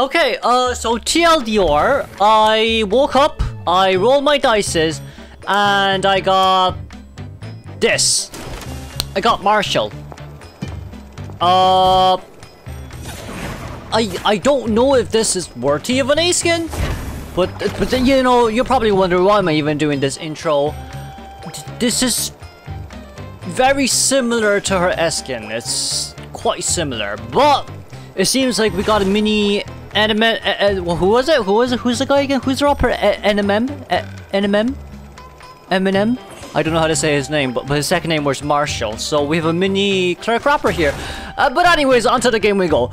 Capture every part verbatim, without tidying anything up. Okay, uh, so T L D R, I woke up, I rolled my dices, and I got this. I got Marshal. Uh, I I don't know if this is worthy of an A skin, but but then, you know, you're probably wondering why am I even doing this intro. This is very similar to her S skin. It's quite similar, but it seems like we got a mini anime. Uh, uh, who was it? Who was it? Who's the guy again? Who's the rapper? N M M? N M M? Eminem? I don't know how to say his name, but, but his second name was Marshal, so we have a mini Clerk rapper here. Uh, but anyways, onto the game we go.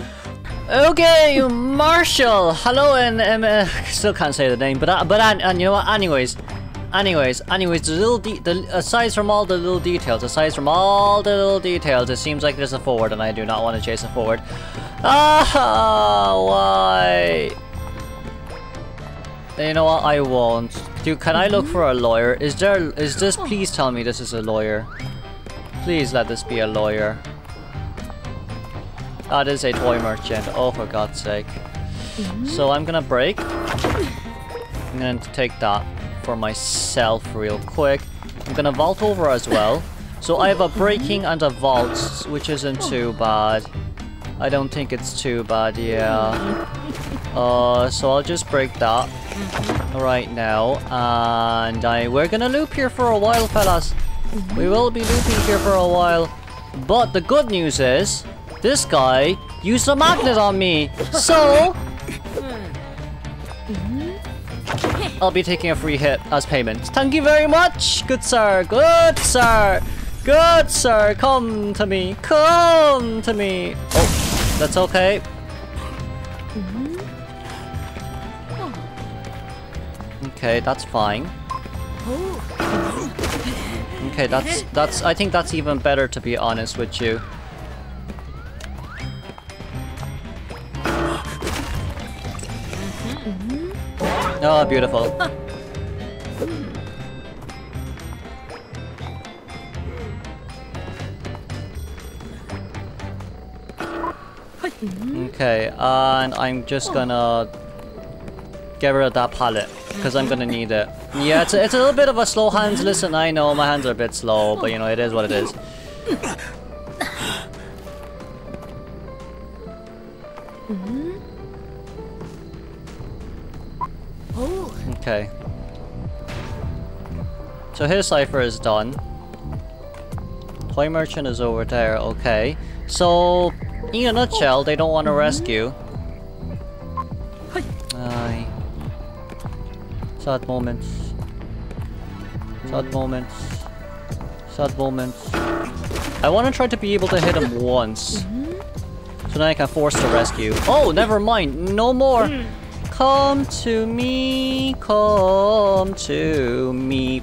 Okay, Marshal. Hello, and um, uh, still can't say the name, but uh, but and, and you know what? Anyways, anyways, anyways, the little de the aside from all the little details, aside from all the little details, it seems like there's a forward, and I do not want to chase a forward. Ah, uh, why? You know what? I won't. Dude, can I look for a lawyer? Is there? Is this? Please tell me this is a lawyer. Please let this be a lawyer. Ah, this is a toy merchant. Oh, for God's sake. So I'm gonna break. I'm gonna take that for myself real quick. I'm gonna vault over as well. So I have a breaking and a vault, which isn't too bad. I don't think it's too bad, yeah. Uh, so I'll just break that right now, and I we're gonna loop here for a while, fellas. We will be looping here for a while, but the good news is this guy used a magnet on me, so I'll be taking a free hit as payment. Thank you very much, good sir, good sir, good sir. Come to me, come to me. Oh, that's okay. Okay, that's fine. Okay, that's that's I think that's even better, to be honest with you. Oh, beautiful. Okay, and I'm just gonna get rid of that pallet, because I'm gonna need it. Yeah, it's a, it's a little bit of a slow hands. Listen, I know my hands are a bit slow, but you know, it is what it is. Okay. So his cipher is done. Toy merchant is over there. Okay. So in a nutshell, they don't want to rescue. Aye. Sad moments. Sad moments. Sad moments. I want to try to be able to hit him once, so then I can force the rescue. Oh, never mind. No more. Come to me. Come to me.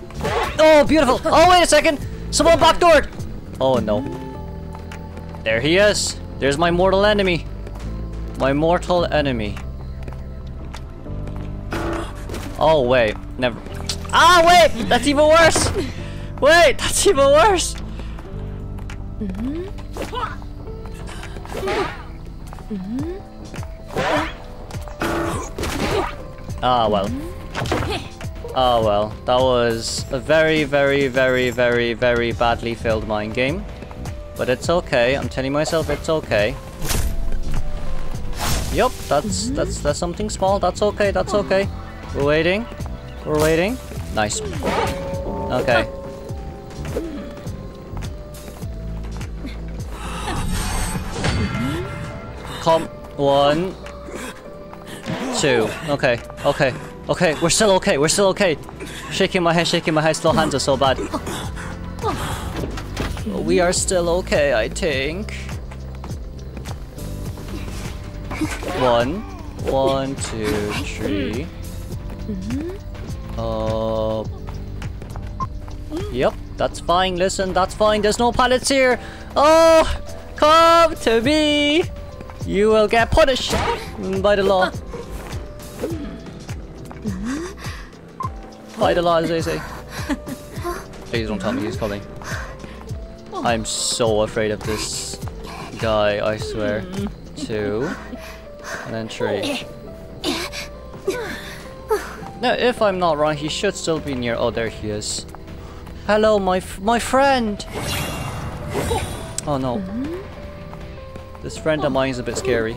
Oh, beautiful. Oh, wait a second. Someone backdoored. Oh, no. There he is. There's my mortal enemy. My mortal enemy. Oh, wait, never. Ah, wait, that's even worse. Wait, that's even worse. Ah, well. Ah, well, that was a very, very, very, very, very badly filled mind game. But it's okay, I'm telling myself it's okay. Yup, that's, that's, that's something small, that's okay, that's okay. We're waiting. We're waiting. Nice. Okay. Come. One. Two. Okay. Okay. Okay. We're still okay. We're still okay. Shaking my head. Shaking my head. Slow hands are so bad. We are still okay, I think. One. One, two, three. Uh, yep, that's fine. Listen, that's fine. There's no pallets here. Oh, come to me. You will get punished by the law. By the law, as they say. Please don't tell me he's coming. I'm so afraid of this guy, I swear. Two. an entry. Now, if I'm not wrong, he should still be near. Oh, there he is. Hello, my f my friend. Oh no, this friend of mine is a bit scary.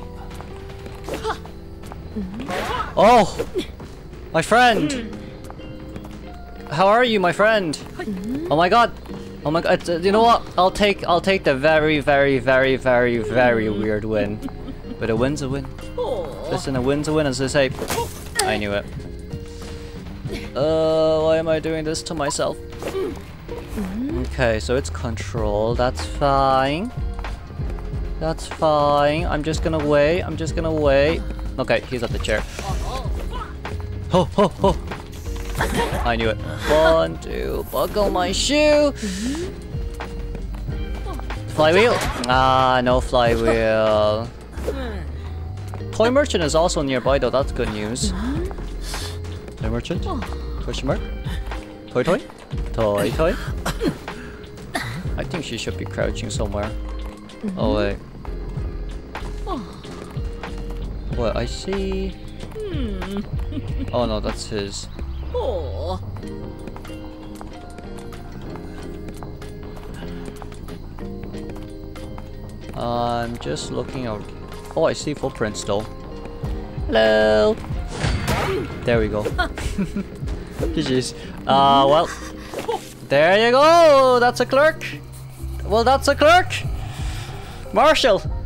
Oh, my friend. How are you, my friend? Oh my god. Oh my god. You know what? I'll take I'll take the very, very, very, very, very weird win. But a win's a win. Listen, a win's a win, as they say. I knew it. Uh, why am I doing this to myself? Okay, so it's control. That's fine. That's fine. I'm just gonna wait. I'm just gonna wait. Okay, he's at the chair. Ho, ho, ho. I knew it. One, two, buckle my shoe. Flywheel. Ah, no flywheel. Toy merchant is also nearby though. That's good news. Toy merchant? Question mark? Toy toy? Toy toy? I think she should be crouching somewhere. Oh wait. What, I see... Oh no, that's his. I'm just looking out. Oh, I see footprints though. Hello! There we go. G G's. Uh, well. There you go! That's a clerk! Well, that's a clerk! Marshal!